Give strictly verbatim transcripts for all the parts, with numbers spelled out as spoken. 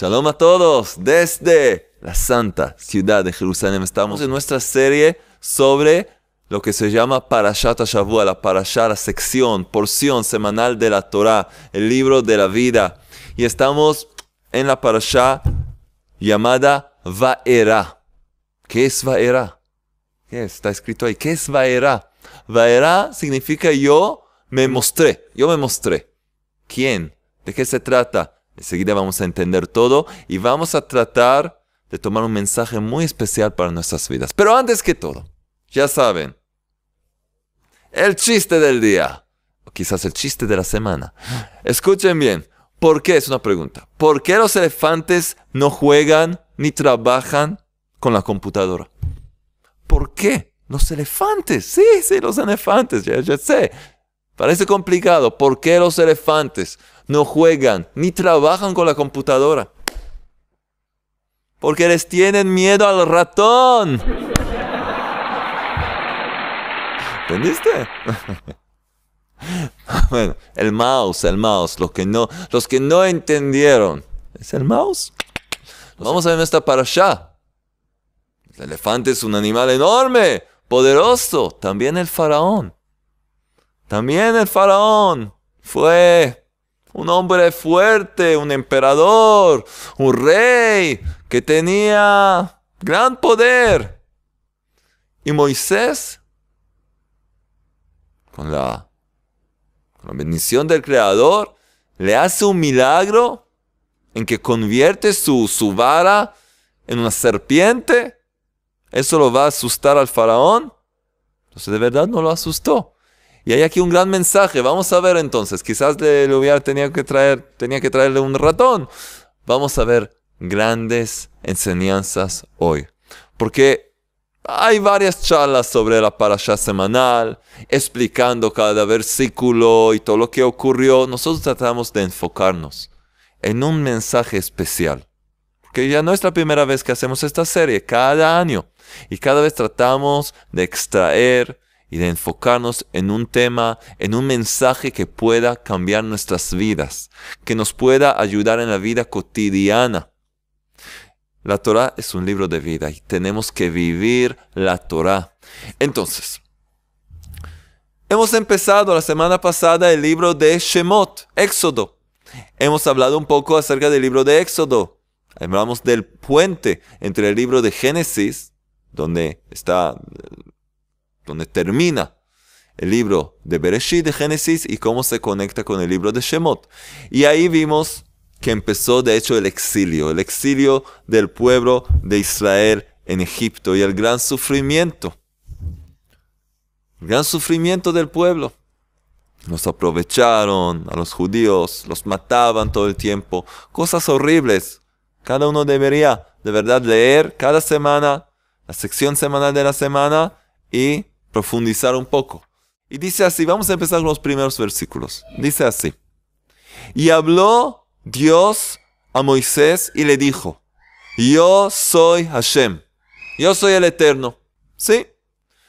Shalom a todos desde la santa ciudad de Jerusalén. Estamos en nuestra serie sobre lo que se llama Parashat HaShavuá, la Parashá, la sección, porción semanal de la Torah, el libro de la vida. Y estamos en la Parashá llamada Vaera. ¿Qué es Vaera? ¿Qué es? Está escrito ahí. ¿Qué es Vaera? Vaera significa yo me mostré. Yo me mostré. ¿Quién? ¿De qué se trata? Enseguida vamos a entender todo y vamos a tratar de tomar un mensaje muy especial para nuestras vidas. Pero antes que todo, ya saben, el chiste del día, o quizás el chiste de la semana. Escuchen bien, ¿por qué? Es una pregunta. ¿Por qué los elefantes no juegan ni trabajan con la computadora? ¿Por qué? Los elefantes, sí, sí, los elefantes, ya, ya sé. Parece complicado. ¿Por qué los elefantes no juegan ni trabajan con la computadora? Porque les tienen miedo al ratón. ¿Entendiste? Bueno, el mouse, el mouse. Los que no, los que no entendieron. ¿Es el mouse? Vamos a ver esta parashá. El elefante es un animal enorme, poderoso. También el faraón. También el faraón fue un hombre fuerte, un emperador, un rey que tenía gran poder. Y Moisés, con la, con la bendición del Creador, le hace un milagro en que convierte su, su vara en una serpiente. Eso lo va a asustar al faraón. Entonces de verdad no lo asustó. Y hay aquí un gran mensaje. Vamos a ver entonces. Quizás le, le hubiera tenido que traer, tenía que traerle un ratón. Vamos a ver grandes enseñanzas hoy. Porque hay varias charlas sobre la parashá semanal, explicando cada versículo y todo lo que ocurrió. Nosotros tratamos de enfocarnos en un mensaje especial. Porque ya no es la primera vez que hacemos esta serie, cada año. Y cada vez tratamos de extraer y de enfocarnos en un tema, en un mensaje que pueda cambiar nuestras vidas, que nos pueda ayudar en la vida cotidiana. La Torah es un libro de vida y tenemos que vivir la Torah. Entonces, hemos empezado la semana pasada el libro de Shemot, Éxodo. Hemos hablado un poco acerca del libro de Éxodo. Hablamos del puente entre el libro de Génesis, donde está... donde termina el libro de Bereshit, de Génesis, y cómo se conecta con el libro de Shemot. Y ahí vimos que empezó, de hecho, el exilio, el exilio del pueblo de Israel en Egipto y el gran sufrimiento, el gran sufrimiento del pueblo. Los aprovecharon a los judíos, los mataban todo el tiempo, cosas horribles. Cada uno debería, de verdad, leer cada semana, la sección semanal de la semana, y profundizar un poco. Y dice así, vamos a empezar con los primeros versículos. Dice así. Y habló Dios a Moisés y le dijo, yo soy Hashem, yo soy el Eterno. ¿Sí?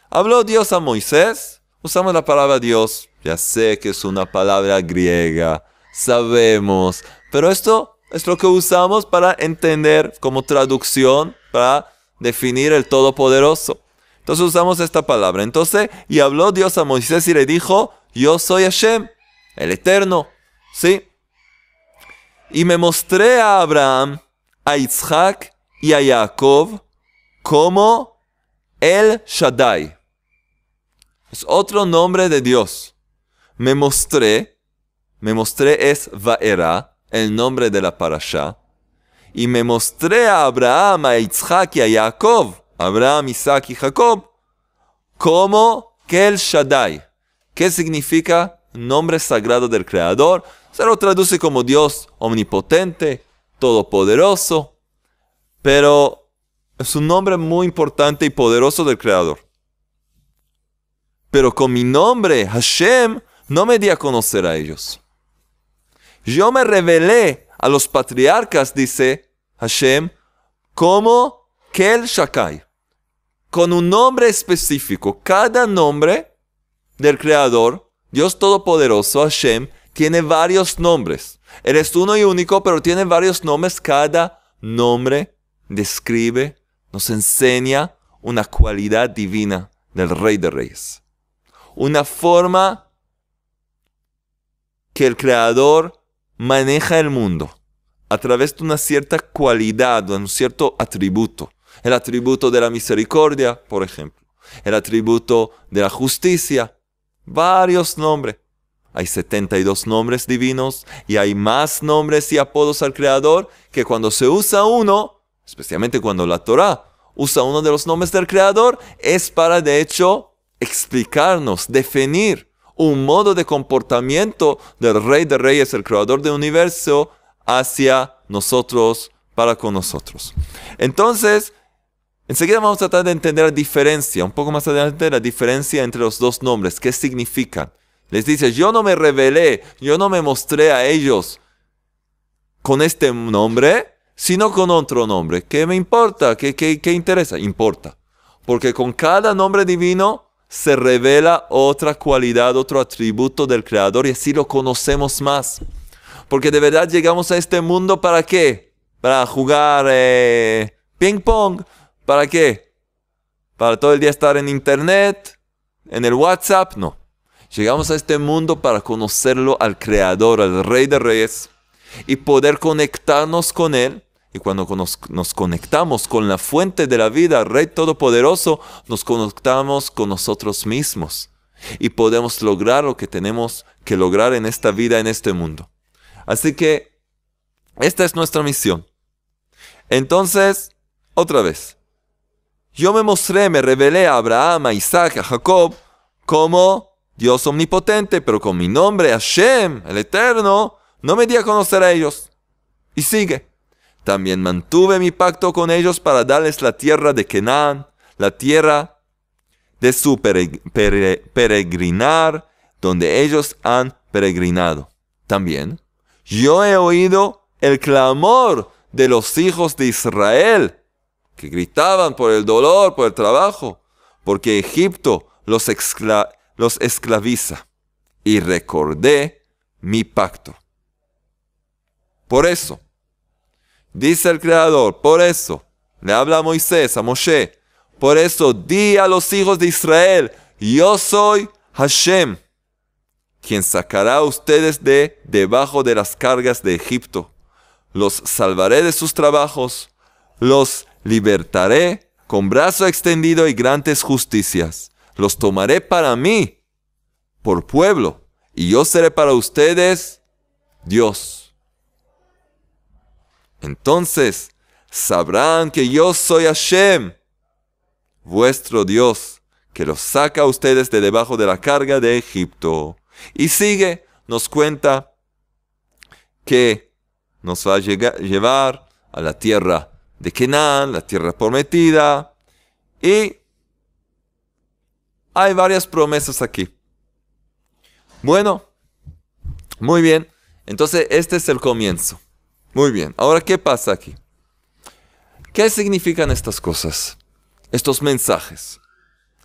Habló Dios a Moisés, usamos la palabra Dios. Ya sé que es una palabra griega, sabemos, pero esto es lo que usamos para entender como traducción, para definir el Todopoderoso. Entonces usamos esta palabra. Entonces, y habló Dios a Moisés y le dijo, yo soy Hashem, el Eterno. ¿Sí? Y me mostré a Abraham, a Itzhak y a Jacob como El Shaddai. Es otro nombre de Dios. Me mostré, me mostré es Vaera, el nombre de la parashá. Y me mostré a Abraham, a Itzhak y a Jacob. Abraham, Isaac y Jacob, como Kel Shaddai, que significa nombre sagrado del Creador. Se lo traduce como Dios omnipotente, todopoderoso, pero es un nombre muy importante y poderoso del Creador. Pero con mi nombre, Hashem, no me di a conocer a ellos. Yo me revelé a los patriarcas, dice Hashem, como Kel Shaddai, con un nombre específico. Cada nombre del Creador, Dios Todopoderoso, Hashem, tiene varios nombres. Eres uno y único, pero tiene varios nombres. Cada nombre describe, nos enseña una cualidad divina del Rey de Reyes. Una forma que el Creador maneja el mundo a través de una cierta cualidad, de un cierto atributo. El atributo de la misericordia, por ejemplo. El atributo de la justicia. Varios nombres. Hay setenta y dos nombres divinos y hay más nombres y apodos al Creador, que cuando se usa uno, especialmente cuando la Torah usa uno de los nombres del Creador, es para, de hecho, explicarnos, definir un modo de comportamiento del Rey de Reyes, el Creador del Universo, hacia nosotros, para con nosotros. Entonces, enseguida vamos a tratar de entender la diferencia, un poco más adelante, la diferencia entre los dos nombres, qué significan. Les dice, yo no me revelé, yo no me mostré a ellos con este nombre, sino con otro nombre. ¿Qué me importa? ¿Qué, qué, qué interesa? Importa. Porque con cada nombre divino se revela otra cualidad, otro atributo del Creador, y así lo conocemos más. Porque de verdad llegamos a este mundo ¿para qué? Para jugar eh, ping-pong. ¿Para qué? ¿Para todo el día estar en internet? ¿En el WhatsApp? No. Llegamos a este mundo para conocerlo al Creador, al Rey de Reyes, y poder conectarnos con Él. Y cuando nos, nos conectamos con la fuente de la vida, Rey Todopoderoso, nos conectamos con nosotros mismos. Y podemos lograr lo que tenemos que lograr en esta vida, en este mundo. Así que esta es nuestra misión. Entonces, otra vez. Yo me mostré, me revelé a Abraham, a Isaac, a Jacob, como Dios omnipotente, pero con mi nombre, Hashem, el Eterno, no me di a conocer a ellos. Y sigue. También mantuve mi pacto con ellos para darles la tierra de Kenán, la tierra de su pere, pere, peregrinar, donde ellos han peregrinado. También, yo he oído el clamor de los hijos de Israel, que gritaban por el dolor, por el trabajo, porque Egipto los, escla- los esclaviza. Y recordé mi pacto. Por eso, dice el Creador, por eso, le habla a Moisés, a Moshe, por eso di a los hijos de Israel, yo soy Hashem, quien sacará a ustedes de debajo de las cargas de Egipto. Los salvaré de sus trabajos, los libertaré con brazo extendido y grandes justicias. Los tomaré para mí, por pueblo, y yo seré para ustedes Dios. Entonces sabrán que yo soy Hashem, vuestro Dios, que los saca a ustedes de debajo de la carga de Egipto. Y sigue, nos cuenta que nos va a llegar, llevar a la tierra de Kenán, la tierra prometida. Y hay varias promesas aquí. Bueno, muy bien. Entonces este es el comienzo. Muy bien. Ahora, ¿qué pasa aquí? ¿Qué significan estas cosas? Estos mensajes.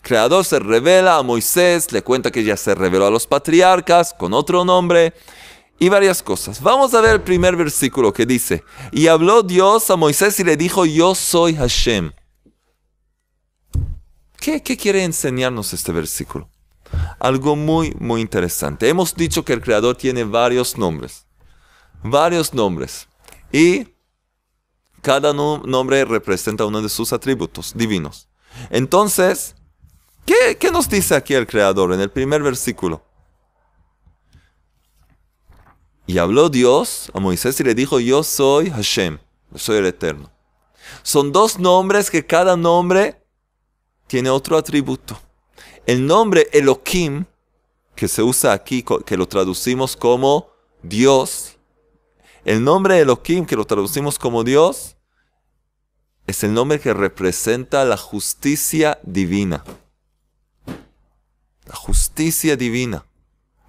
Creador se revela a Moisés, le cuenta que ya se reveló a los patriarcas con otro nombre y varias cosas. Vamos a ver el primer versículo que dice, y habló Dios a Moisés y le dijo, yo soy Hashem. ¿Qué, qué quiere enseñarnos este versículo? Algo muy, muy interesante. Hemos dicho que el Creador tiene varios nombres, varios nombres, y cada no- nombre representa uno de sus atributos divinos. Entonces, ¿Qué, ¿Qué nos dice aquí el Creador en el primer versículo? Y habló Dios a Moisés y le dijo, yo soy Hashem, yo soy el Eterno. Son dos nombres que cada nombre tiene otro atributo. El nombre Elohim, que se usa aquí, que lo traducimos como Dios. El nombre Elohim, que lo traducimos como Dios, es el nombre que representa la justicia divina. La justicia divina,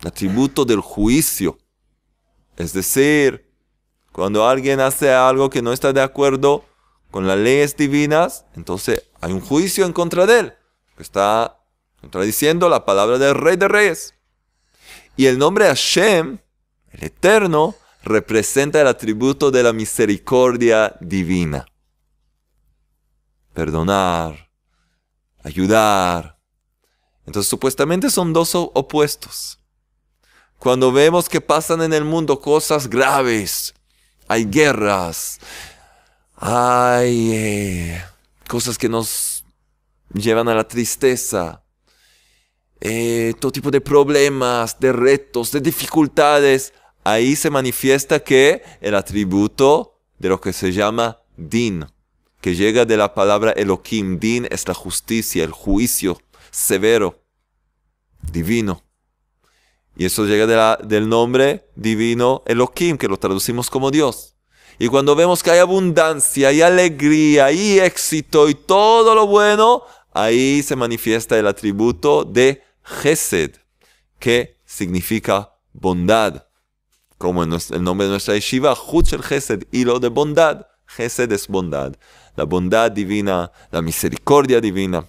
el atributo del juicio. Es decir, cuando alguien hace algo que no está de acuerdo con las leyes divinas, entonces hay un juicio en contra de él, que está contradiciendo la palabra del Rey de Reyes. Y el nombre Hashem, el Eterno, representa el atributo de la misericordia divina. Perdonar, ayudar. Entonces, supuestamente son dos opuestos. Cuando vemos que pasan en el mundo cosas graves, hay guerras, hay eh, cosas que nos llevan a la tristeza, eh, todo tipo de problemas, de retos, de dificultades, ahí se manifiesta que el atributo de lo que se llama Din, que llega de la palabra Elohim. Din es la justicia, el juicio severo, divino. Y eso llega de la, del nombre divino Elohim, que lo traducimos como Dios. Y cuando vemos que hay abundancia, y alegría, y éxito, y todo lo bueno, ahí se manifiesta el atributo de Hesed, que significa bondad. Como en el nombre de nuestra Yeshiva, Juchel Hesed, hilo de bondad. Hesed es bondad, la bondad divina, la misericordia divina.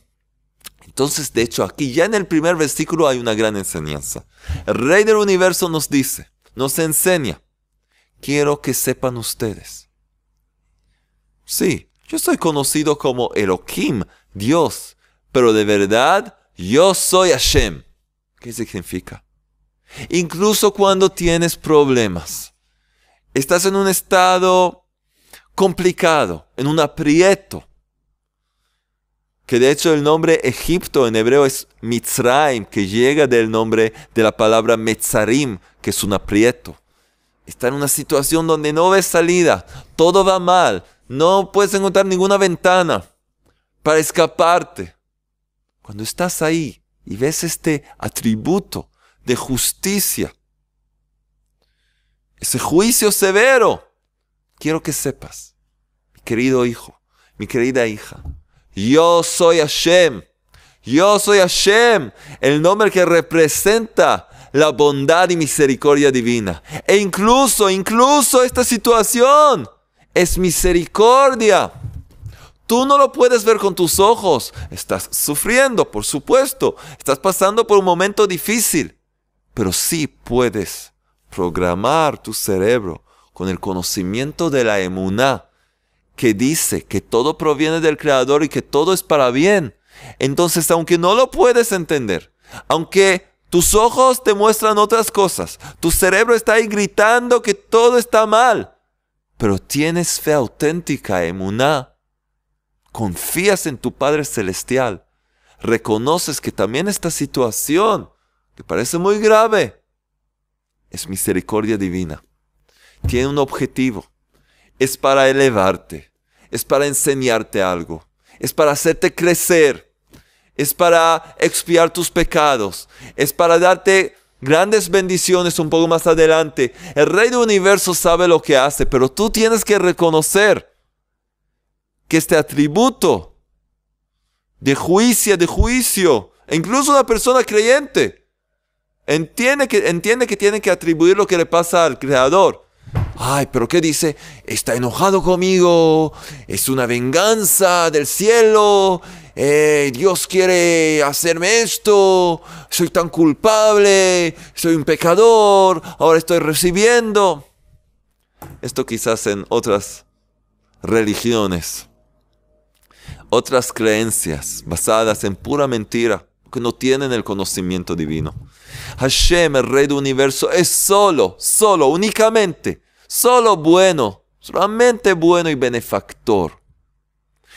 Entonces, de hecho, aquí ya en el primer versículo hay una gran enseñanza. El Rey del Universo nos dice, nos enseña. Quiero que sepan ustedes. Sí, yo soy conocido como Elohim, Dios. Pero de verdad, yo soy Hashem. ¿Qué significa? Incluso cuando tienes problemas. Estás en un estado complicado, en un aprieto. Que de hecho el nombre Egipto en hebreo es Mitzrayim, que llega del nombre de la palabra Metzarim, que es un aprieto. Está en una situación donde no ves salida, todo va mal, no puedes encontrar ninguna ventana para escaparte. Cuando estás ahí y ves este atributo de justicia, ese juicio severo, quiero que sepas, mi querido hijo, mi querida hija, yo soy Hashem, yo soy Hashem, el nombre que representa la bondad y misericordia divina. E incluso, incluso esta situación es misericordia. Tú no lo puedes ver con tus ojos. Estás sufriendo, por supuesto. Estás pasando por un momento difícil. Pero sí puedes programar tu cerebro con el conocimiento de la Emuná, que dice que todo proviene del Creador y que todo es para bien. Entonces, aunque no lo puedes entender, aunque tus ojos te muestran otras cosas, tu cerebro está ahí gritando que todo está mal, pero tienes fe auténtica, Emuná. Confías en tu Padre Celestial. Reconoces que también esta situación, que parece muy grave, es misericordia divina. Tiene un objetivo. Es para elevarte, es para enseñarte algo, es para hacerte crecer, es para expiar tus pecados, es para darte grandes bendiciones un poco más adelante. El Rey del Universo sabe lo que hace, pero tú tienes que reconocer que este atributo de juicio, de juicio, e incluso una persona creyente, entiende que, entiende que tiene que atribuir lo que le pasa al Creador. Ay, pero ¿qué dice? Está enojado conmigo, es una venganza del cielo, eh, Dios quiere hacerme esto, soy tan culpable, soy un pecador, ahora estoy recibiendo. Esto quizás en otras religiones, otras creencias basadas en pura mentira, que no tienen el conocimiento divino. Hashem, el Rey del Universo, es solo, solo, únicamente, solo bueno, solamente bueno y benefactor.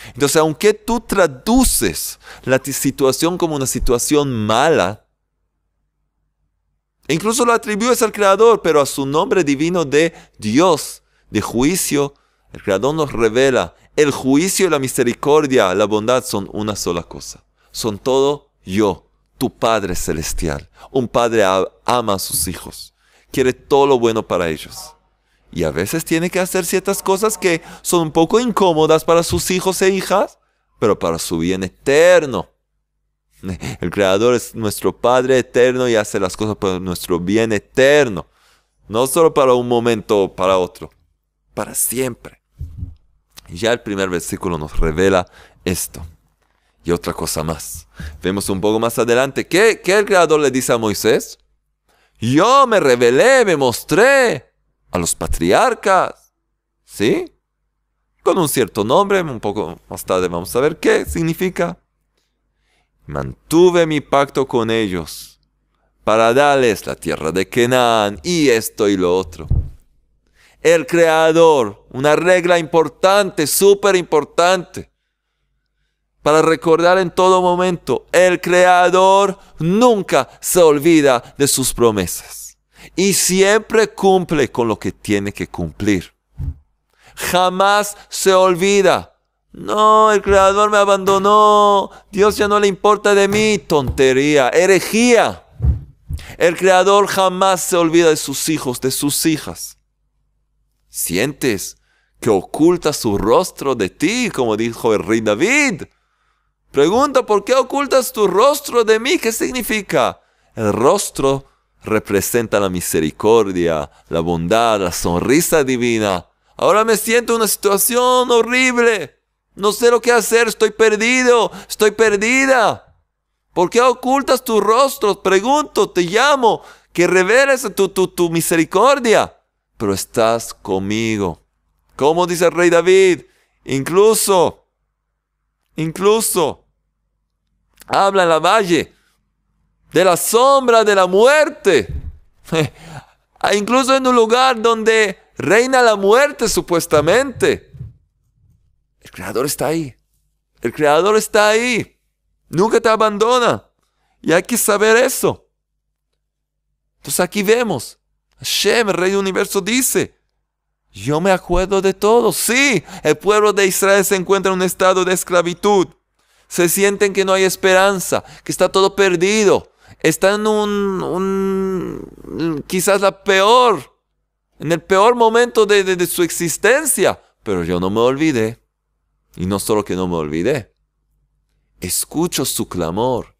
Entonces, aunque tú traduces la situación como una situación mala, incluso lo atribuyes al Creador, pero a su nombre divino de Dios, de juicio, el Creador nos revela, el juicio y la misericordia, la bondad son una sola cosa. Son todo yo, tu Padre Celestial. Un padre ama a sus hijos, quiere todo lo bueno para ellos. Y a veces tiene que hacer ciertas cosas que son un poco incómodas para sus hijos e hijas, pero para su bien eterno. El Creador es nuestro Padre eterno y hace las cosas para nuestro bien eterno. No solo para un momento o para otro, para siempre. Ya el primer versículo nos revela esto. Y otra cosa más. Vemos un poco más adelante. ¿Qué, qué el Creador le dice a Moisés? Yo me revelé, me mostré. a los patriarcas, ¿sí? Con un cierto nombre, un poco más tarde vamos a ver qué significa. Mantuve mi pacto con ellos para darles la tierra de Kenán y esto y lo otro. El Creador, una regla importante, súper importante, para recordar en todo momento, el Creador nunca se olvida de sus promesas y siempre cumple con lo que tiene que cumplir. Jamás se olvida. No, el Creador me abandonó, Dios ya no le importa de mí. Tontería, herejía. El Creador jamás se olvida de sus hijos, de sus hijas. ¿Sientes que oculta su rostro de ti, como dijo el rey David? Pregunta, ¿por qué ocultas tu rostro de mí? ¿Qué significa? El rostro representa la misericordia, la bondad, la sonrisa divina. Ahora me siento en una situación horrible. No sé lo que hacer, estoy perdido, estoy perdida. ¿Por qué ocultas tu rostro? Pregunto, te llamo, que reveles tu, tu, tu misericordia. Pero estás conmigo. Como dice el rey David, incluso, incluso, habla en la valle de la sombra de la muerte. Incluso en un lugar donde reina la muerte supuestamente. El Creador está ahí. El Creador está ahí. Nunca te abandona. Y hay que saber eso. Entonces aquí vemos. Hashem, el Rey del Universo, dice: yo me acuerdo de todo. Sí, el pueblo de Israel se encuentra en un estado de esclavitud. Se sienten que no hay esperanza, que está todo perdido. Están en un, un... quizás la peor, en el peor momento de, de, de su existencia. Pero yo no me olvidé. Y no solo que no me olvidé, escucho su clamor,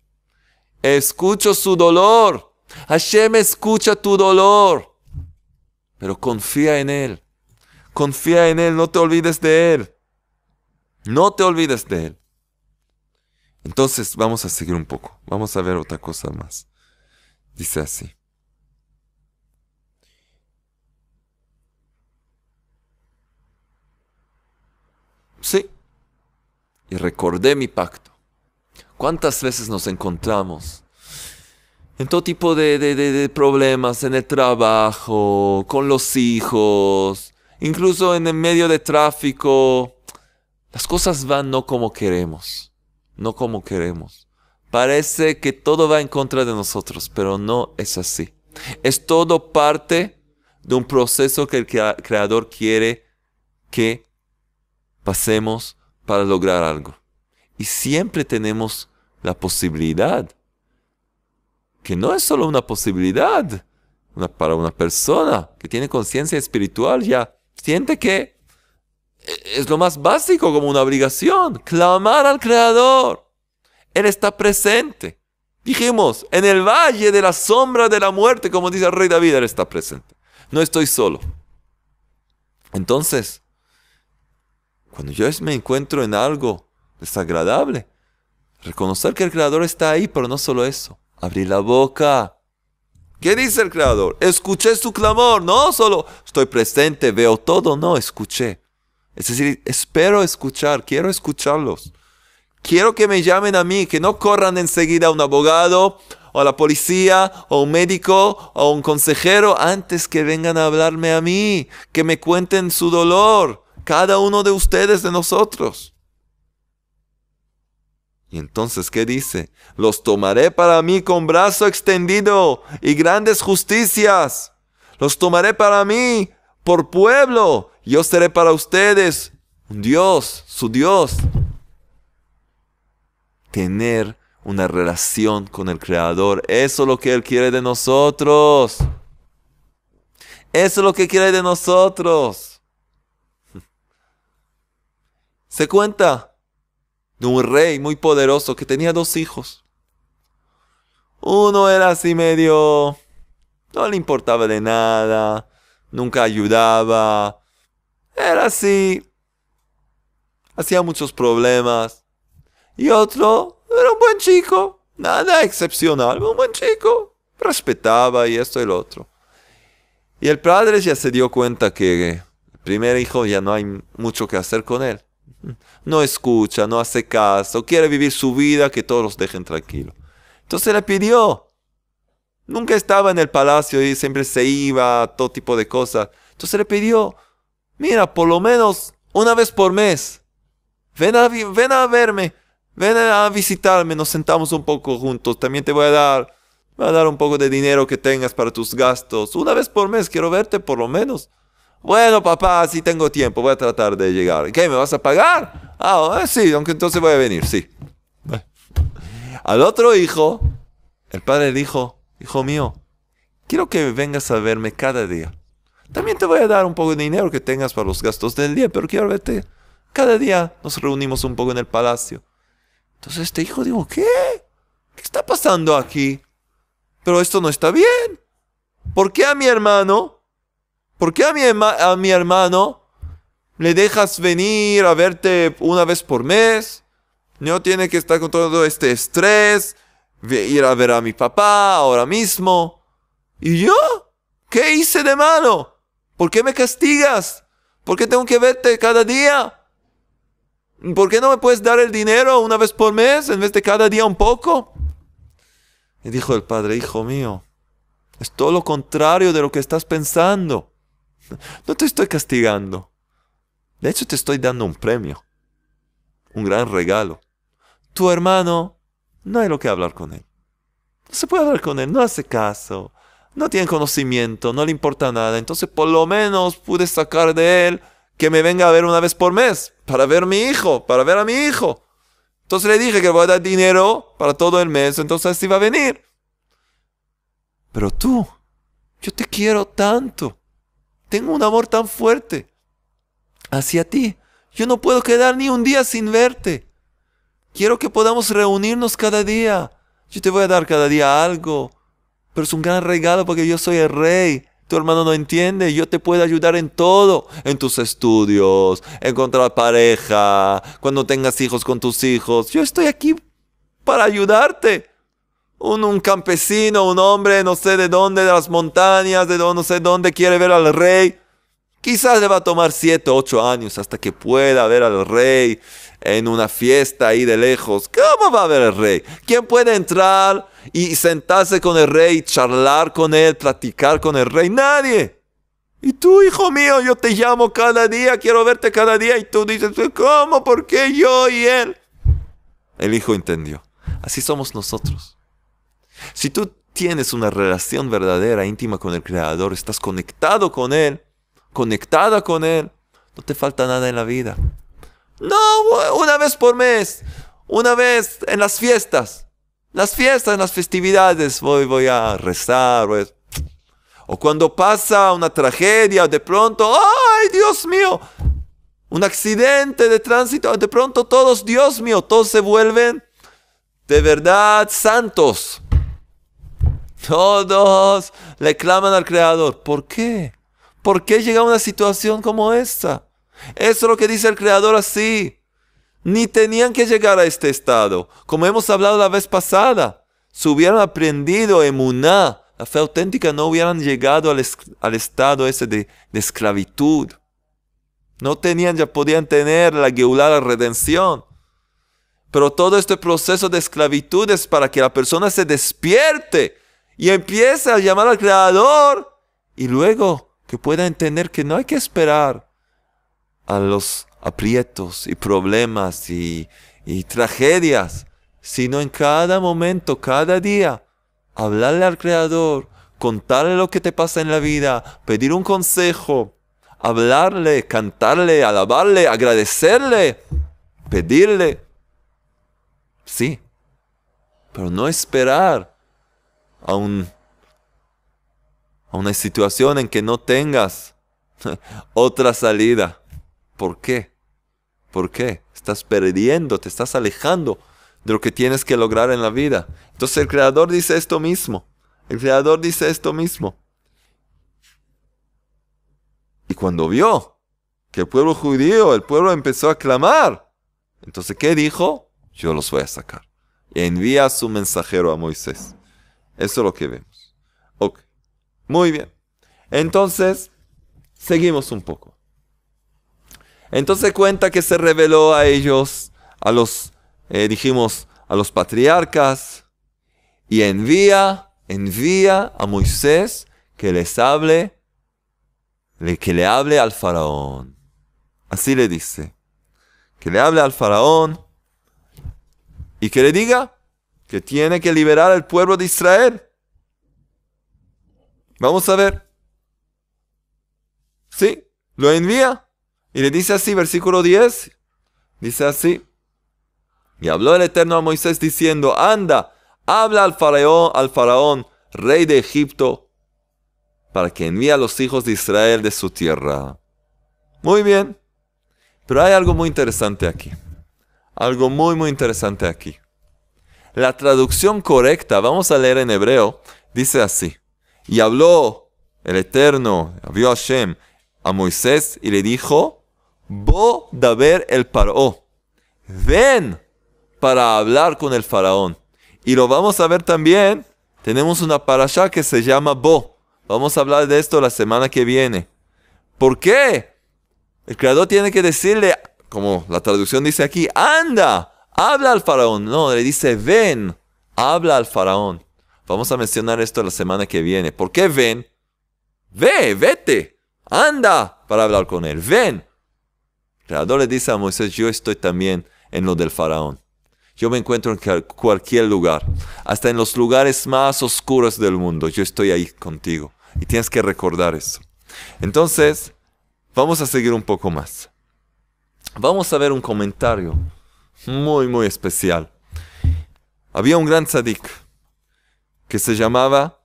escucho su dolor. Hashem escucha tu dolor, pero confía en Él, confía en Él, no te olvides de Él, no te olvides de Él. Entonces vamos a seguir un poco, vamos a ver otra cosa más. Dice así. Sí. Y recordé mi pacto. ¿Cuántas veces nos encontramos en todo tipo de, de, de, de problemas, en el trabajo, con los hijos, incluso en el medio de tráfico? Las cosas van no como queremos, no como queremos. Parece que todo va en contra de nosotros, pero no es así. Es todo parte de un proceso que el Creador quiere que pasemos para lograr algo. Y siempre tenemos la posibilidad, que no es solo una posibilidad una, para una persona que tiene conciencia espiritual, ya siente que es lo más básico, como una obligación, clamar al Creador. Él está presente. Dijimos, en el valle de la sombra de la muerte, como dice el rey David, Él está presente. No estoy solo. Entonces, cuando yo me encuentro en algo desagradable, reconocer que el Creador está ahí, pero no solo eso. Abrir la boca. ¿Qué dice el Creador? Escuché su clamor. No solo estoy presente, veo todo. No, escuché. Es decir, espero escuchar. Quiero escucharlos. Quiero que me llamen a mí. Que no corran enseguida a un abogado, o a la policía, o a un médico, o a un consejero. Antes que vengan a hablarme a mí. Que me cuenten su dolor. Cada uno de ustedes, de nosotros. Y entonces, ¿qué dice? Los tomaré para mí con brazo extendido y grandes justicias. Los tomaré para mí por pueblo. Yo seré para ustedes un Dios, su Dios. Tener una relación con el Creador. Eso es lo que Él quiere de nosotros. Eso es lo que quiere de nosotros. Se cuenta de un rey muy poderoso que tenía dos hijos. Uno era así medio... no le importaba de nada. Nunca ayudaba. Era así. Hacía muchos problemas. Y otro era un buen chico. Nada excepcional. Un buen chico. Respetaba y esto y lo otro. Y el padre ya se dio cuenta que el primer hijo ya no hay mucho que hacer con él. No escucha, no hace caso, quiere vivir su vida, que todos los dejen tranquilos. Entonces le pidió. Nunca estaba en el palacio y siempre se iba, todo tipo de cosas. Entonces le pidió, mira, por lo menos una vez por mes, ven a, ven a verme, ven a visitarme, nos sentamos un poco juntos, también te voy a dar, voy a dar un poco de dinero que tengas para tus gastos. Una vez por mes quiero verte por lo menos. Bueno, papá, sí tengo tiempo, voy a tratar de llegar. ¿Qué, me vas a pagar? Ah, eh, sí, aunque entonces voy a venir, sí. Al otro hijo, el padre le dijo, hijo mío, quiero que vengas a verme cada día. También te voy a dar un poco de dinero que tengas para los gastos del día, pero quiero verte. Cada día nos reunimos un poco en el palacio. Entonces este hijo dijo, ¿qué? ¿Qué está pasando aquí? Pero esto no está bien. ¿Por qué a mi hermano... ¿Por qué a mi, a mi hermano le dejas venir a verte una vez por mes? No tiene que estar con todo este estrés, ir a ver a mi papá ahora mismo. ¿Y yo? ¿Qué hice de malo? ¿Por qué me castigas? ¿Por qué tengo que verte cada día? ¿Por qué no me puedes dar el dinero una vez por mes en vez de cada día un poco? Y dijo el padre, hijo mío, es todo lo contrario de lo que estás pensando. No te estoy castigando. De hecho, te estoy dando un premio. Un gran regalo. Tu hermano, no hay lo que hablar con él. No se puede hablar con él. No hace caso. No tiene conocimiento. No le importa nada. Entonces, por lo menos pude sacar de él que me venga a ver una vez por mes. Para ver a mi hijo. Para ver a mi hijo. Entonces le dije que voy a dar dinero para todo el mes. Entonces así va a venir. Pero tú, yo te quiero tanto. Tengo un amor tan fuerte hacia ti. Yo no puedo quedar ni un día sin verte. Quiero que podamos reunirnos cada día. Yo te voy a dar cada día algo. Pero es un gran regalo porque yo soy el rey. Tu hermano no entiende. Yo te puedo ayudar en todo. En tus estudios. Encontrar pareja. Cuando tengas hijos con tus hijos. Yo estoy aquí para ayudarte. Un, un campesino, un hombre, no sé de dónde, de las montañas, de no sé dónde, quiere ver al rey. Quizás le va a tomar siete, ocho años hasta que pueda ver al rey en una fiesta ahí de lejos. ¿Cómo va a ver el rey? ¿Quién puede entrar y sentarse con el rey, charlar con él, platicar con el rey? Nadie. Y tú, hijo mío, yo te llamo cada día, quiero verte cada día. Y tú dices, ¿cómo? ¿Por qué yo y él? El hijo entendió. Así somos nosotros. Si tú tienes una relación verdadera, íntima con el Creador, estás conectado con Él, conectada con Él, no te falta nada en la vida. No, una vez por mes, una vez en las fiestas, las fiestas, en las festividades, voy, voy a rezar. Voy. O cuando pasa una tragedia, de pronto, ¡ay, Dios mío! Un accidente de tránsito, de pronto todos, Dios mío, todos se vuelven de verdad santos. Todos le claman al Creador. ¿Por qué? ¿Por qué llega una situación como esta? Eso es lo que dice el Creador así. Ni tenían que llegar a este estado. Como hemos hablado la vez pasada, si hubieran aprendido Emuná, la fe auténtica, no hubieran llegado al, es al estado ese de, de esclavitud. No tenían, ya podían tener la Geula, la redención. Pero todo este proceso de esclavitud es para que la persona se despierte y empieza a llamar al Creador. Y luego que pueda entender que no hay que esperar a los aprietos y problemas y, y tragedias. Sino en cada momento, cada día, hablarle al Creador. Contarle lo que te pasa en la vida. Pedir un consejo. Hablarle, cantarle, alabarle, agradecerle. Pedirle. Sí. Pero no esperar A, un, a una situación en que no tengas otra salida. ¿Por qué? ¿Por qué? Estás perdiendo, te estás alejando de lo que tienes que lograr en la vida. Entonces el Creador dice esto mismo. El Creador dice esto mismo. Y cuando vio que el pueblo judío, el pueblo empezó a clamar. Entonces, ¿qué dijo? Yo los voy a sacar. Y envía a su mensajero a Moisés. Eso es lo que vemos. Ok. Muy bien. Entonces, seguimos un poco. Entonces cuenta que se reveló a ellos, a los, eh, dijimos, a los patriarcas, y envía, envía a Moisés que les hable, que le hable al faraón. Así le dice, que le hable al faraón y que le diga que tiene que liberar al pueblo de Israel. Vamos a ver. Sí, lo envía. Y le dice así, versículo diez, dice así. Y habló el Eterno a Moisés diciendo, anda, habla al faraón, al faraón, rey de Egipto, para que envíe a los hijos de Israel de su tierra. Muy bien. Pero hay algo muy interesante aquí. Algo muy, muy interesante aquí. La traducción correcta, vamos a leer en hebreo, dice así. Y habló el Eterno, vio a Hashem, a Moisés y le dijo, Bo daber el paró. Ven para hablar con el faraón. Y lo vamos a ver también. Tenemos una parashá que se llama Bo. Vamos a hablar de esto la semana que viene. ¿Por qué? El creador tiene que decirle, como la traducción dice aquí, anda, habla al faraón. No, le dice, ven, habla al faraón. Vamos a mencionar esto la semana que viene. ¿Por qué ven? Ve, vete. Anda para hablar con él. Ven. El creador le dice a Moisés, yo estoy también en lo del faraón. Yo me encuentro en cualquier lugar. Hasta en los lugares más oscuros del mundo. Yo estoy ahí contigo. Y tienes que recordar eso. Entonces, vamos a seguir un poco más. Vamos a ver un comentario muy, muy especial. Había un gran tzadik que se llamaba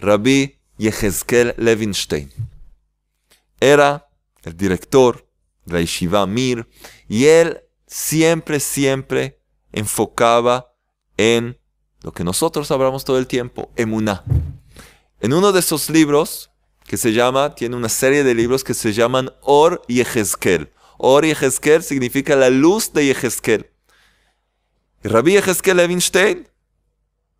Rabbi Yehezkel Levenstein. Era el director de la Yeshiva Mir y él siempre, siempre enfocaba en lo que nosotros hablamos todo el tiempo, Emuná. En uno de esos libros que se llama, tiene una serie de libros que se llaman Or Yechezkel. Or Yechezkel significa la luz de Yehezkel. Rabbi Yehezkel Levenstein,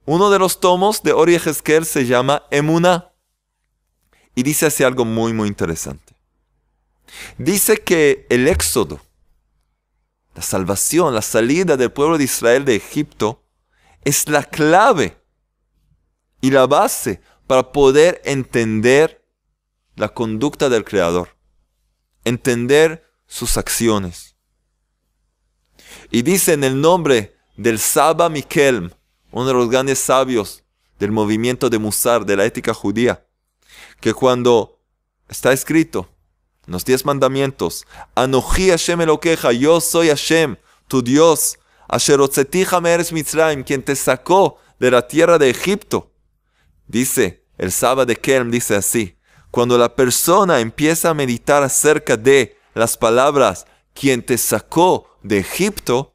uno de los tomos de Or Yechezkel se llama Emuná. Y dice así algo muy, muy interesante. Dice que el éxodo, la salvación, la salida del pueblo de Israel de Egipto, es la clave y la base para poder entender la conducta del Creador. Entender sus acciones. Y dice en el nombre del Saba Mikelm, uno de los grandes sabios del movimiento de Musar, de la ética judía, que cuando está escrito en los diez mandamientos, Anoji Hashem Elokeja, yo soy Hashem, tu Dios, Asher otzetija me'eretz Mitzrayim, quien te sacó de la tierra de Egipto. Dice el Saba de Kelm, dice así, cuando la persona empieza a meditar acerca de las palabras, quien te sacó de Egipto,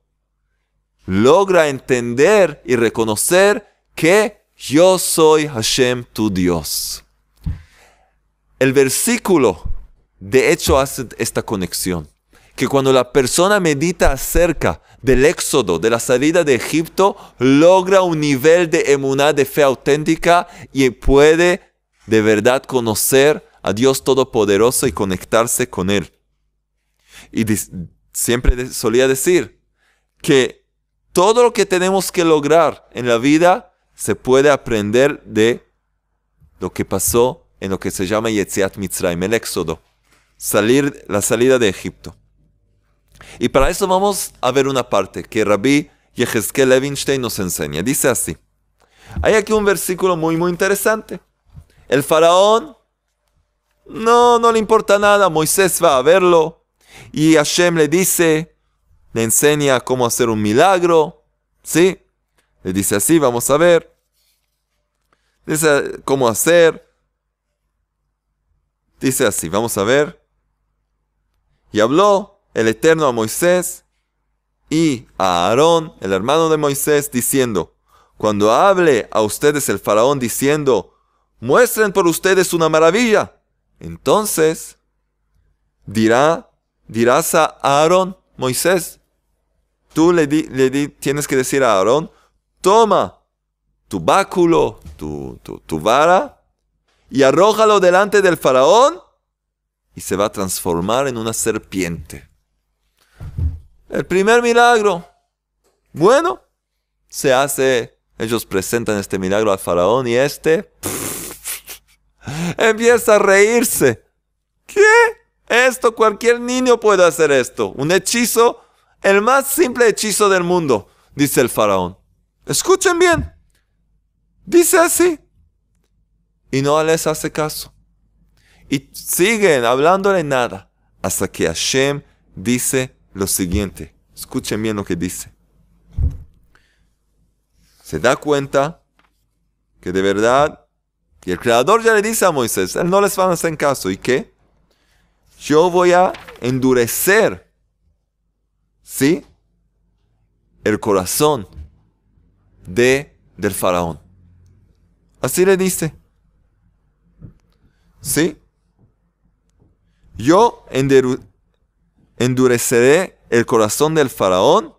logra entender y reconocer que yo soy Hashem, tu Dios. El versículo, de hecho, hace esta conexión. Que cuando la persona medita acerca del éxodo, de la salida de Egipto, logra un nivel de emuná, de fe auténtica, y puede de verdad conocer a Dios Todopoderoso y conectarse con Él. Y siempre solía decir que todo lo que tenemos que lograr en la vida se puede aprender de lo que pasó en lo que se llama Yetziat Mitzrayim, el éxodo, salir, la salida de Egipto. Y para eso vamos a ver una parte que Rabbi Yehezkel Levenstein nos enseña. Dice así, hay aquí un versículo muy muy interesante. El faraón, no, no le importa nada, Moisés va a verlo y Hashem le dice, le enseña cómo hacer un milagro, ¿sí? Le dice así, vamos a ver, dice cómo hacer. Dice así, vamos a ver. Y habló el Eterno a Moisés y a Aarón, el hermano de Moisés, diciendo, cuando hable a ustedes el faraón diciendo, muestren por ustedes una maravilla, entonces dirá, dirás a Aarón, Moisés, tú le, di, le di, tienes que decir a Aarón, toma tu báculo, tu, tu, tu vara, y arrójalo delante del faraón y se va a transformar en una serpiente. El primer milagro. Bueno, se hace, ellos presentan este milagro al faraón y este pff, empieza a reírse. ¿Qué? Esto, cualquier niño puede hacer esto. Un hechizo, el más simple hechizo del mundo, dice el faraón. Escuchen bien. Dice así. Y no les hace caso. Y siguen hablándole nada. Hasta que Hashem dice lo siguiente. Escuchen bien lo que dice. Se da cuenta que de verdad, que el Creador ya le dice a Moisés, él no les va a hacer caso. ¿Y qué? Yo voy a endurecer, ¿sí?, el corazón de, del faraón. Así le dice. ¿Sí? Yo endureceré el corazón del faraón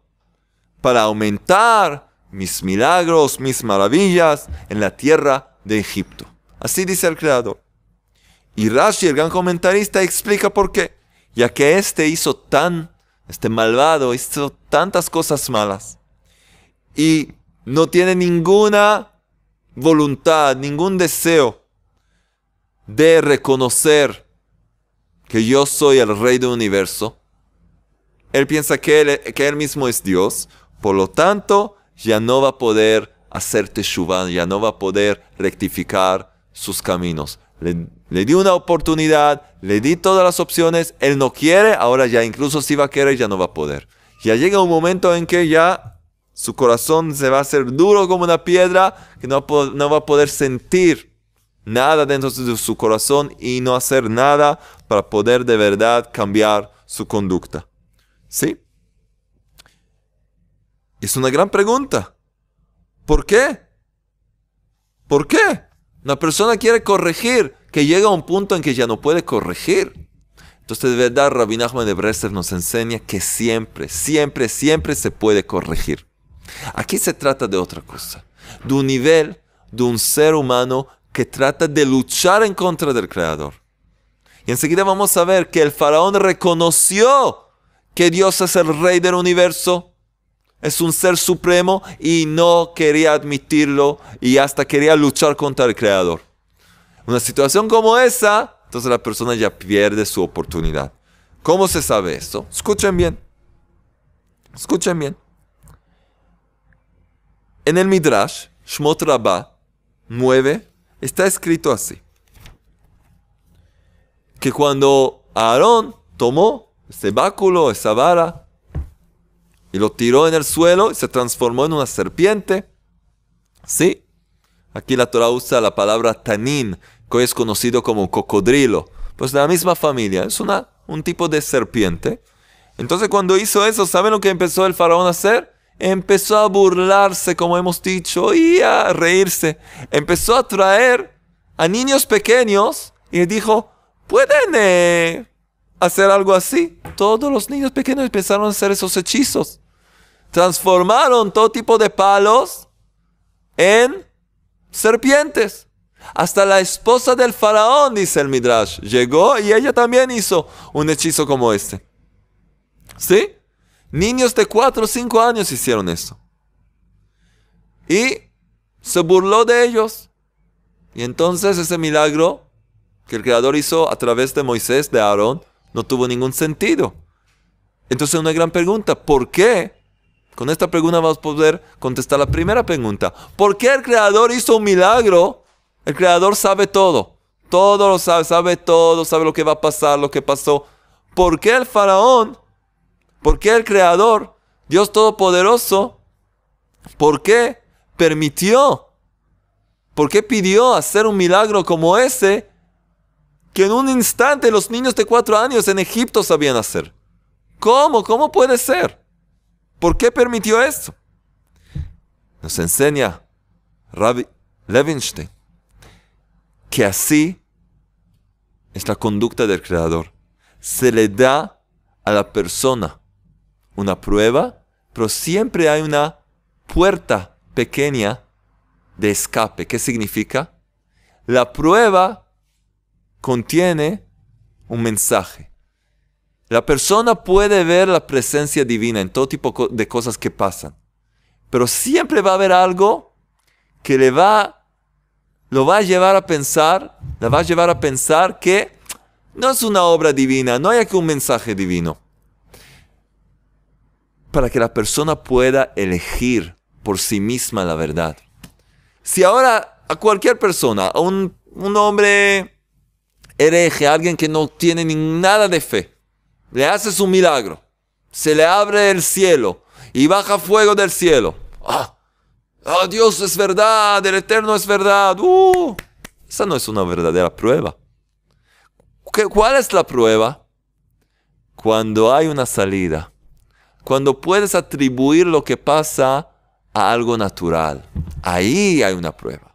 para aumentar mis milagros, mis maravillas en la tierra de Egipto. Así dice el Creador. Y Rashi, el gran comentarista, explica por qué. Ya que este hizo tan, este malvado hizo tantas cosas malas. Y no tiene ninguna voluntad, ningún deseo de reconocer que yo soy el rey del universo. Él piensa que él, que él mismo es Dios. Por lo tanto, ya no va a poder hacer teshuvá, ya no va a poder rectificar sus caminos. Le, le di una oportunidad, le di todas las opciones, él no quiere, ahora ya incluso si va a querer ya no va a poder. Ya llega un momento en que ya su corazón se va a hacer duro como una piedra, que no, no va a poder sentir nada dentro de su corazón y no hacer nada para poder de verdad cambiar su conducta. ¿Sí? Es una gran pregunta. ¿Por qué? ¿Por qué? Una persona quiere corregir, que llega a un punto en que ya no puede corregir. Entonces, de verdad, Rabbi Najman de Breslev nos enseña que siempre, siempre, siempre se puede corregir. Aquí se trata de otra cosa. De un nivel, de un ser humano que trata de luchar en contra del Creador. Y enseguida vamos a ver que el faraón reconoció que Dios es el rey del universo. Es un ser supremo y no quería admitirlo y hasta quería luchar contra el Creador. Una situación como esa, entonces la persona ya pierde su oportunidad. ¿Cómo se sabe esto? Escuchen bien. Escuchen bien. En el Midrash, Shemot Rabá nueve, está escrito así. Que cuando Aarón tomó ese báculo, esa vara, y lo tiró en el suelo y se transformó en una serpiente. ¿Sí? Aquí la Torah usa la palabra tanín, que hoy es conocido como cocodrilo. Pues de la misma familia. Es una, un tipo de serpiente. Entonces cuando hizo eso, ¿saben lo que empezó el faraón a hacer? Empezó a burlarse, como hemos dicho, y a reírse. Empezó a traer a niños pequeños y dijo, ¿pueden eh, hacer algo así? Todos los niños pequeños empezaron a hacer esos hechizos. Transformaron todo tipo de palos en serpientes. Hasta la esposa del faraón, dice el Midrash, llegó y ella también hizo un hechizo como este. ¿Sí? Niños de cuatro o cinco años hicieron eso. Y se burló de ellos. Y entonces ese milagro que el Creador hizo a través de Moisés, de Aarón, no tuvo ningún sentido. Entonces una gran pregunta. ¿Por qué? Con esta pregunta vamos a poder contestar la primera pregunta. ¿Por qué el Creador hizo un milagro? El Creador sabe todo. Todo lo sabe. Sabe todo. Sabe lo que va a pasar. Lo que pasó. ¿Por qué el faraón? ¿Por qué el Creador? Dios Todopoderoso. ¿Por qué permitió? ¿Por qué pidió hacer un milagro como ese? Que en un instante los niños de cuatro años en Egipto sabían hacer. ¿Cómo? ¿Cómo puede ser? ¿Por qué permitió esto? Nos enseña Rabbi Levenstein que así es la conducta del Creador. Se le da a la persona una prueba, pero siempre hay una puerta pequeña de escape. ¿Qué significa? La prueba contiene un mensaje. La persona puede ver la presencia divina en todo tipo de cosas que pasan, pero siempre va a haber algo que le va, lo va a llevar a pensar, la va a llevar a pensar que no es una obra divina, no hay aquí un mensaje divino. Para que la persona pueda elegir por sí misma la verdad. Si ahora a cualquier persona, a un, un hombre hereje, alguien que no tiene ni nada de fe, le haces un milagro, se le abre el cielo y baja fuego del cielo. ¡Ah! ¡Ah, Dios es verdad! ¡El Eterno es verdad! ¡Uh! Esa no es una verdadera prueba. ¿Cuál es la prueba? Cuando hay una salida. Cuando puedes atribuir lo que pasa a algo natural. Ahí hay una prueba.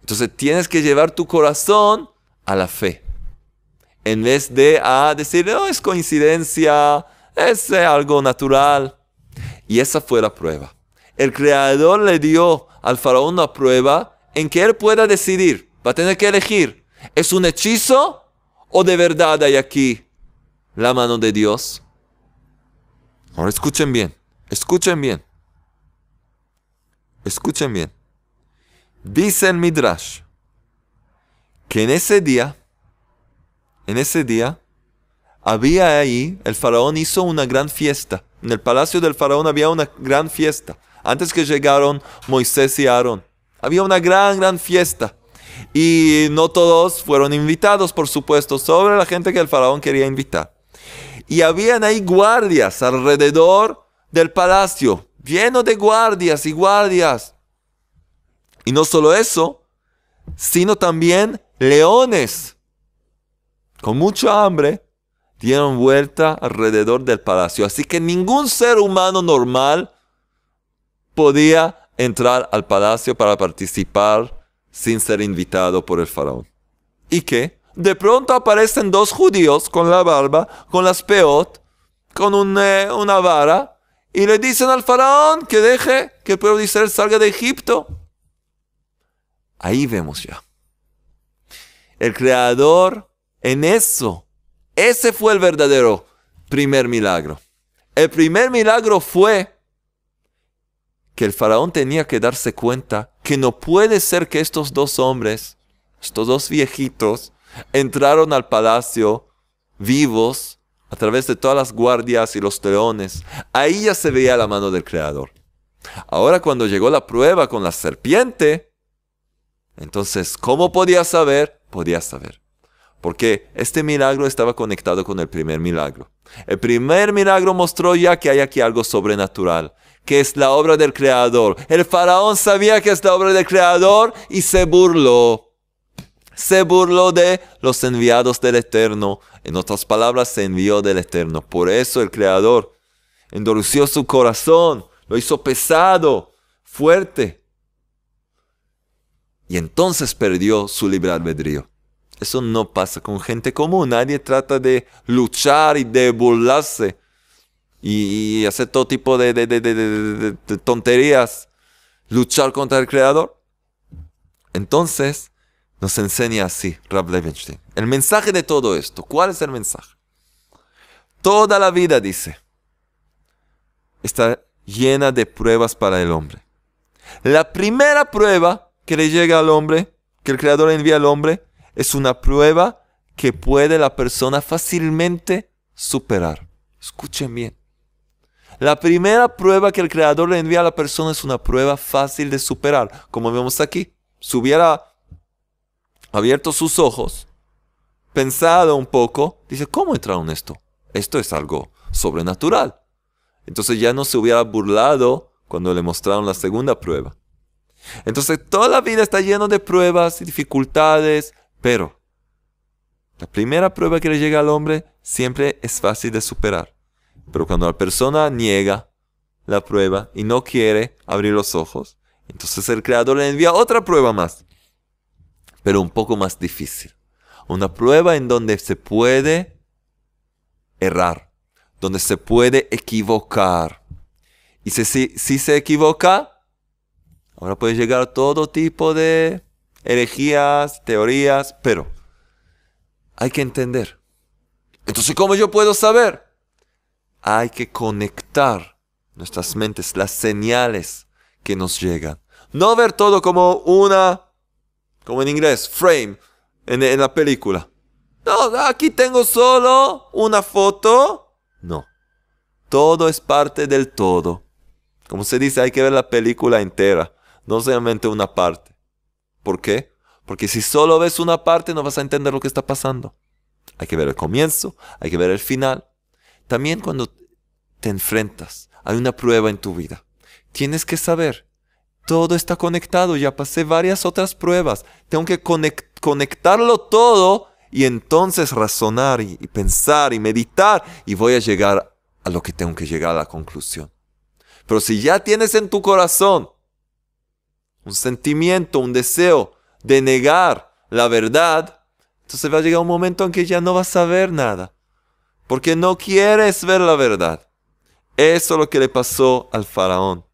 Entonces tienes que llevar tu corazón a la fe. En vez de a decir, no, es coincidencia, es algo natural. Y esa fue la prueba. El Creador le dio al faraón una prueba en que él pueda decidir. Va a tener que elegir. ¿Es un hechizo? ¿O de verdad hay aquí la mano de Dios? Ahora escuchen bien, escuchen bien. Escuchen bien. Dice el Midrash que en ese día, en ese día, había ahí, el faraón hizo una gran fiesta. En el palacio del faraón había una gran fiesta. Antes que llegaron Moisés y Aarón, había una gran, gran fiesta. Y no todos fueron invitados, por supuesto, sobre la gente que el faraón quería invitar. Y habían ahí guardias alrededor del palacio, lleno de guardias y guardias. Y no solo eso, sino también leones. Con mucha hambre, dieron vuelta alrededor del palacio. Así que ningún ser humano normal podía entrar al palacio para participar sin ser invitado por el faraón. ¿Y qué? De pronto aparecen dos judíos con la barba, con las peot, con un, eh, una vara, y le dicen al faraón que deje que el pueblo de Israel salga de Egipto. Ahí vemos ya. El Creador en eso. Ese fue el verdadero primer milagro. El primer milagro fue que el faraón tenía que darse cuenta que no puede ser que estos dos hombres, estos dos viejitos, entraron al palacio vivos a través de todas las guardias y los leones. Ahí ya se veía la mano del Creador. Ahora cuando llegó la prueba con la serpiente, entonces, ¿cómo podía saber? Podía saber. Porque este milagro estaba conectado con el primer milagro. El primer milagro mostró ya que hay aquí algo sobrenatural, que es la obra del Creador. El faraón sabía que es la obra del Creador y se burló. Se burló de los enviados del Eterno. En otras palabras, se envió del Eterno. Por eso el Creador endureció su corazón, lo hizo pesado, fuerte. Y entonces perdió su libre albedrío. Eso no pasa con gente común. Nadie trata de luchar y de burlarse. Y hacer todo tipo de, de, de, de, de, de tonterías. Luchar contra el Creador. Entonces, nos enseña así Rab Levenstein. El mensaje de todo esto. ¿Cuál es el mensaje? Toda la vida, dice, está llena de pruebas para el hombre. La primera prueba que le llega al hombre, que el Creador envía al hombre, es una prueba que puede la persona fácilmente superar. Escuchen bien. La primera prueba que el Creador le envía a la persona es una prueba fácil de superar. Como vemos aquí, si hubiera abierto sus ojos, pensado un poco, dice, ¿cómo entraron esto? Esto es algo sobrenatural. Entonces ya no se hubiera burlado cuando le mostraron la segunda prueba. Entonces toda la vida está llena de pruebas y dificultades, pero la primera prueba que le llega al hombre siempre es fácil de superar. Pero cuando la persona niega la prueba y no quiere abrir los ojos, entonces el Creador le envía otra prueba más, pero un poco más difícil. Una prueba en donde se puede errar, donde se puede equivocar. Y si, si, si se equivoca, ahora puede llegar a todo tipo de herejías, teorías, pero hay que entender. Entonces, ¿cómo yo puedo saber? Hay que conectar nuestras mentes, las señales que nos llegan. No ver todo como una, como en inglés, frame, en, en la película. No, aquí tengo solo una foto. No. Todo es parte del todo. Como se dice, hay que ver la película entera, no solamente una parte. ¿Por qué? Porque si solo ves una parte no vas a entender lo que está pasando. Hay que ver el comienzo, hay que ver el final. También cuando te enfrentas a una prueba en tu vida, tienes que saber, todo está conectado, ya pasé varias otras pruebas. Tengo que conect- conectarlo todo y entonces razonar y, y pensar y meditar y voy a llegar a lo que tengo que llegar, a la conclusión. Pero si ya tienes en tu corazón un sentimiento, un deseo de negar la verdad, entonces va a llegar un momento en que ya no vas a ver nada. Porque no quieres ver la verdad. Eso es lo que le pasó al faraón.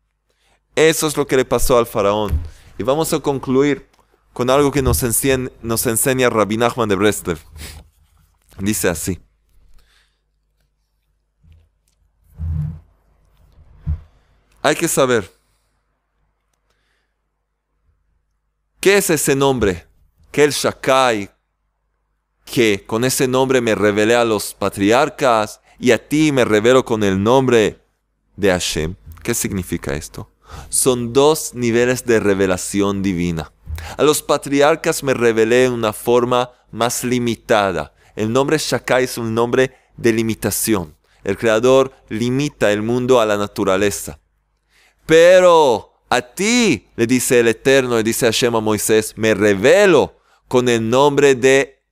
Eso es lo que le pasó al faraón. Y vamos a concluir con algo que nos, ense nos enseña Rabbi Najman de Breslev. Dice así. Hay que saber, ¿qué es ese nombre? Kel Shaddai, que con ese nombre me revelé a los patriarcas y a ti me revelo con el nombre de Hashem. ¿Qué significa esto? Son dos niveles de revelación divina. A los patriarcas me revelé en una forma más limitada. El nombre Shaddai es un nombre de limitación. El Creador limita el mundo a la naturaleza. Pero a ti, le dice el Eterno, le dice Hashem a Moisés, me revelo con el nombre de,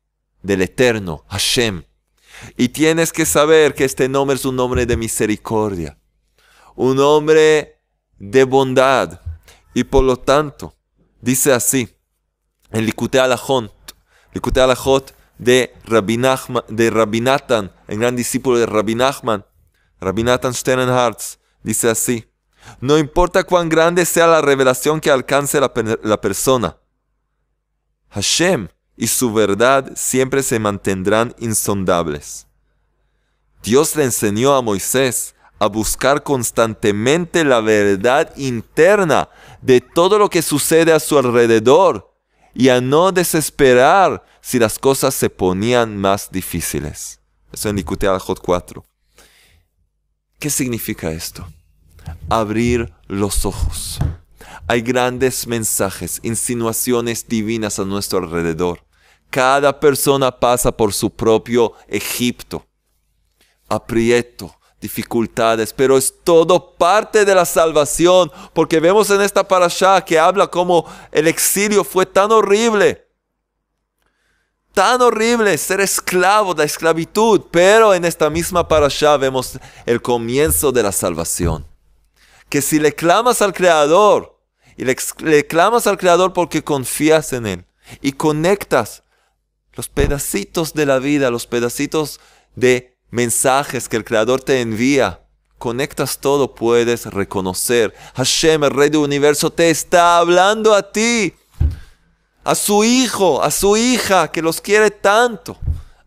del Eterno, Hashem. Y tienes que saber que este nombre es un nombre de misericordia, un nombre de bondad. Y por lo tanto, dice así, en Likutei Alajot, Likutei Alajot de Rabbi Nachman, de Rabinatán, el gran discípulo de Rabbi Nachman, Rabinatán Stenenharts, dice así, no importa cuán grande sea la revelación que alcance la, per la persona, Hashem y su verdad siempre se mantendrán insondables. Dios le enseñó a Moisés a buscar constantemente la verdad interna de todo lo que sucede a su alrededor y a no desesperar si las cosas se ponían más difíciles. Eso en Likutei Alajot cuatro. ¿Qué significa esto? Abrir los ojos. Hay grandes mensajes, insinuaciones divinas a nuestro alrededor. Cada persona pasa por su propio Egipto, aprieto, dificultades, pero es todo parte de la salvación, porque vemos en esta Parashá que habla como el exilio fue tan horrible, tan horrible ser esclavo, la esclavitud, pero en esta misma Parashá vemos el comienzo de la salvación. Que si le clamas al Creador, y le, le clamas al Creador porque confías en Él, y conectas los pedacitos de la vida, los pedacitos de mensajes que el Creador te envía, conectas todo, puedes reconocer. Hashem, el Rey del Universo, te está hablando a ti, a su hijo, a su hija, que los quiere tanto.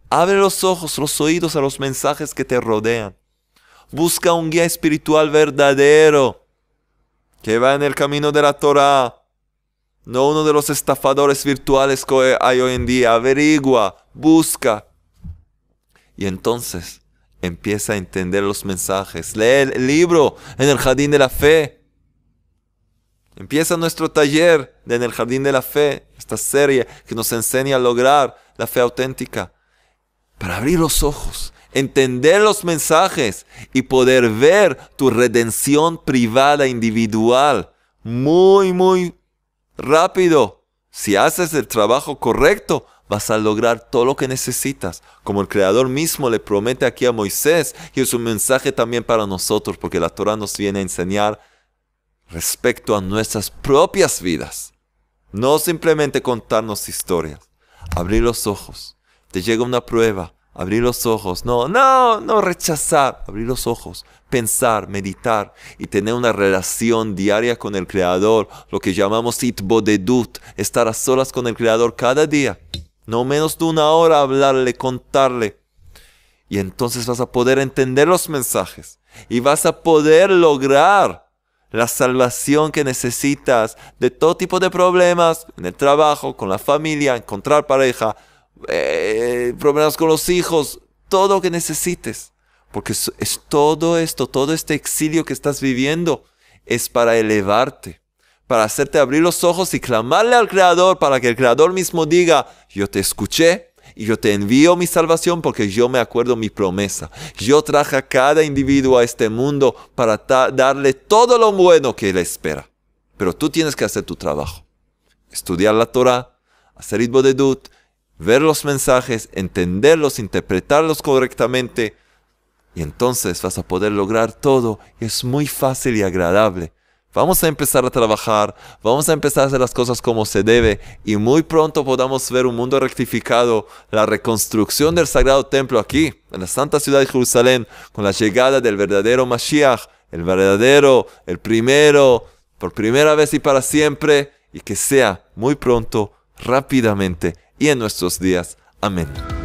Abre los ojos, los oídos a los mensajes que te rodean. Busca un guía espiritual verdadero que va en el camino de la Torah. No uno de los estafadores virtuales que hay hoy en día. Averigua, busca. Y entonces empieza a entender los mensajes. Lee el libro en el Jardín de la Fe. Empieza nuestro taller en el Jardín de la Fe. Esta serie que nos enseña a lograr la fe auténtica. Para abrir los ojos. Entender los mensajes y poder ver tu redención privada individual muy, muy rápido. Si haces el trabajo correcto, vas a lograr todo lo que necesitas. Como el Creador mismo le promete aquí a Moisés, y es un mensaje también para nosotros, porque la Torah nos viene a enseñar respecto a nuestras propias vidas. No simplemente contarnos historias. Abrir los ojos. Te llega una prueba. Abrir los ojos, no, no, no rechazar. Abrir los ojos, pensar, meditar y tener una relación diaria con el Creador. Lo que llamamos itbodedut, estar a solas con el Creador cada día. no menos de una hora hablarle, contarle. Y entonces vas a poder entender los mensajes y vas a poder lograr la salvación que necesitas de todo tipo de problemas, en el trabajo, con la familia, encontrar pareja, eh, problemas con los hijos, todo lo que necesites. Porque es, es todo esto, todo este exilio que estás viviendo es para elevarte, para hacerte abrir los ojos y clamarle al Creador, para que el Creador mismo diga, yo te escuché y yo te envío mi salvación porque yo me acuerdo mi promesa. Yo traje a cada individuo a este mundo para darle todo lo bueno que él espera. Pero tú tienes que hacer tu trabajo. Estudiar la Torah, hacer Itbodedut, ver los mensajes, entenderlos, interpretarlos correctamente. Y entonces vas a poder lograr todo. Y es muy fácil y agradable. Vamos a empezar a trabajar, vamos a empezar a hacer las cosas como se debe y muy pronto podamos ver un mundo rectificado, la reconstrucción del Sagrado Templo aquí, en la Santa Ciudad de Jerusalén, con la llegada del verdadero Mashiach, el verdadero, el primero, por primera vez y para siempre, y que sea muy pronto, rápidamente y en nuestros días. Amén.